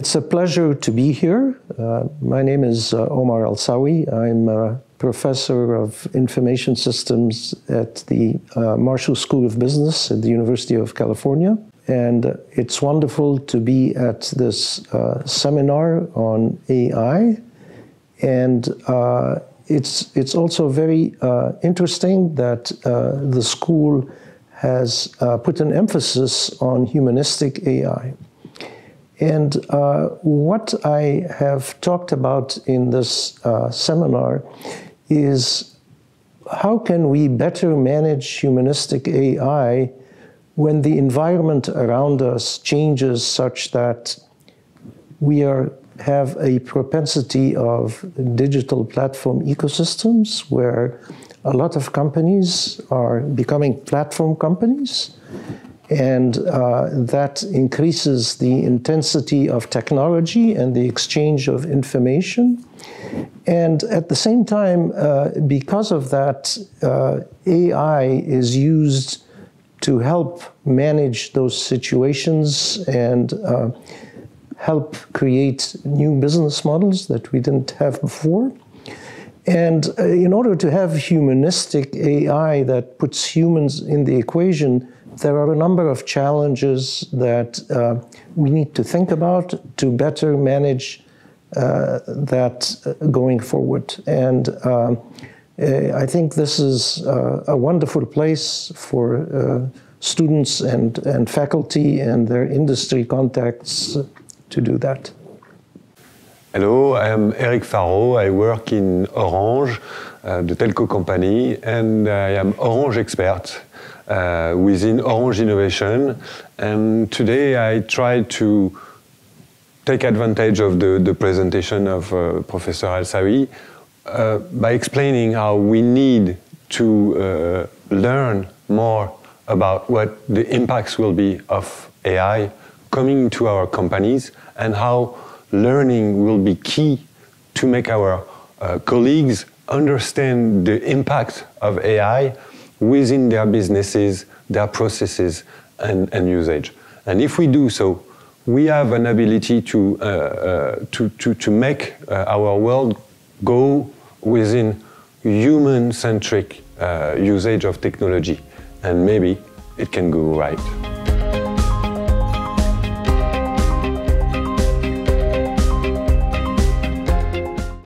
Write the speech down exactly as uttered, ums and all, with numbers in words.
It's a pleasure to be here. Uh, my name is uh, Omar El Sawy. I'm a professor of information systems at the uh, Marshall School of Business at the University of California. And it's wonderful to be at this uh, seminar on A I. And uh, it's, it's also very uh, interesting that uh, the school has uh, put an emphasis on humanistic A I. And uh, what I have talked about in this uh, seminar is how can we better manage humanistic A I when the environment around us changes such that we are, have a propensity of digital platform ecosystems where a lot of companies are becoming platform companies. And uh, that increases the intensity of technology and the exchange of information. And at the same time, uh, because of that, uh, A I is used to help manage those situations and uh, help create new business models that we didn't have before. And uh, in order to have humanistic A I that puts humans in the equation, there are a number of challenges that uh, we need to think about to better manage uh, that going forward. And uh, I think this is uh, a wonderful place for uh, students and, and faculty and their industry contacts to do that. Hello, I am Eric Farro. I work in Orange, uh, the telco company, and I am Orange expert. Uh, within Orange Innovation, and today I try to take advantage of the, the presentation of uh, Professor El Sawy uh, by explaining how we need to uh, learn more about what the impacts will be of A I coming to our companies and how learning will be key to make our uh, colleagues understand the impact of A I within their businesses, their processes, and, and usage. And if we do so, we have an ability to, uh, uh, to, to, to make uh, our world go within human-centric uh, usage of technology. And maybe it can go right.